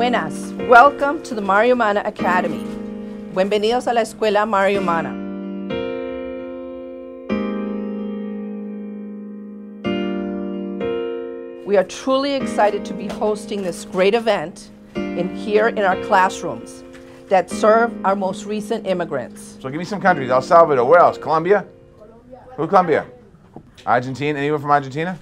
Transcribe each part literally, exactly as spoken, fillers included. Buenas, welcome to the Mario Umana Academy. Bienvenidos a la Escuela Mario Umana. We are truly excited to be hosting this great event in here in our classrooms that serve our most recent immigrants. So give me some countries. El Salvador, where else? Colombia? Colombia. Who Colombia? Argentina, anyone from Argentina?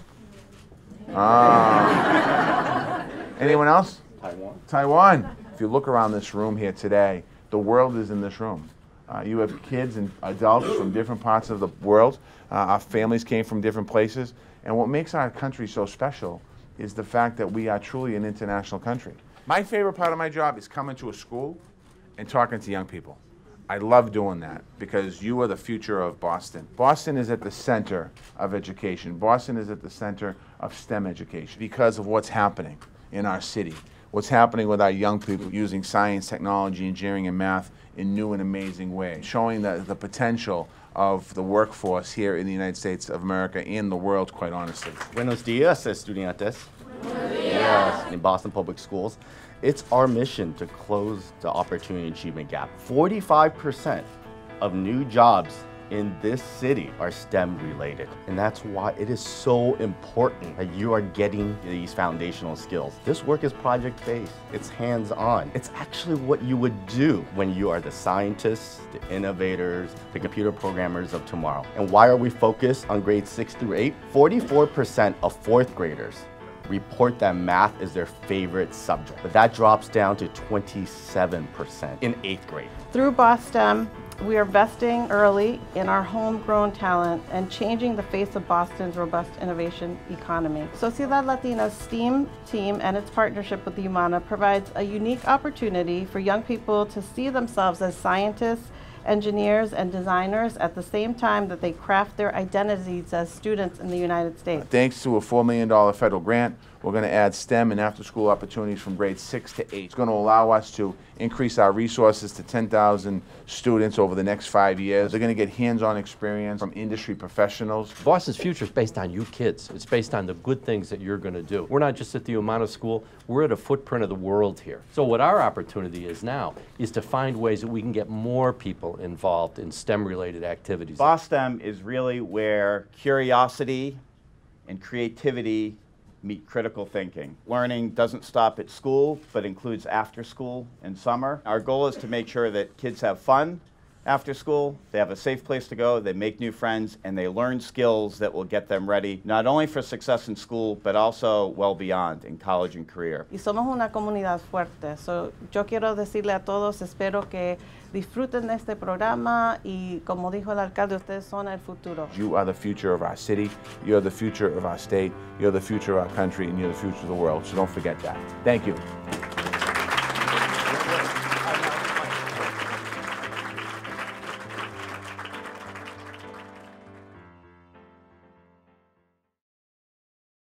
Uh, anyone else? Taiwan. Taiwan. If you look around this room here today, the world is in this room. Uh, you have kids and adults from different parts of the world. Uh, our families came from different places. And what makes our country so special is the fact that we are truly an international country. My favorite part of my job is coming to a school and talking to young people. I love doing that because you are the future of Boston. Boston is at the center of education. Boston is at the center of STEM education because of what's happening in our city, what's happening with our young people using science, technology, engineering, and math in new and amazing ways, showing the, the potential of the workforce here in the United States of America and the world, quite honestly. Buenos dias, estudiantes. Buenos dias. Yes. In Boston Public Schools, it's our mission to close the opportunity achievement gap. forty-five percent of new jobs in this city are STEM related. And that's why it is so important that you are getting these foundational skills. This work is project based, it's hands on. It's actually what you would do when you are the scientists, the innovators, the computer programmers of tomorrow. And why are we focused on grades six through eight? forty-four percent of fourth graders report that math is their favorite subject, but that drops down to twenty-seven percent in eighth grade. Through BoSTEM, we are investing early in our homegrown talent and changing the face of Boston's robust innovation economy. Sociedad Latina's STEAM team and its partnership with the Umana provides a unique opportunity for young people to see themselves as scientists, engineers, and designers at the same time that they craft their identities as students in the United States. Thanks to a four million dollar federal grant, we're going to add STEM and after-school opportunities from grades six to eight. It's going to allow us to increase our resources to ten thousand students over the next five years. They're going to get hands-on experience from industry professionals. Boston's future is based on you kids. It's based on the good things that you're going to do. We're not just at the Umana School, we're at a footprint of the world here. So what our opportunity is now is to find ways that we can get more people involved in STEM-related activities. BoSTEM is really where curiosity and creativity meet critical thinking. Learning doesn't stop at school, but includes after school and summer. Our goal is to make sure that kids have fun after school, they have a safe place to go, they make new friends, and they learn skills that will get them ready, not only for success in school, but also well beyond in college and career. Y somos una comunidad fuerte, so yo quiero decirle a todos, espero que disfruten de este programa y como dijo el alcalde, ustedes son el futuro. You are the future of our city, you're the future of our state, you're the future of our country, and you're the future of the world, so don't forget that. Thank you.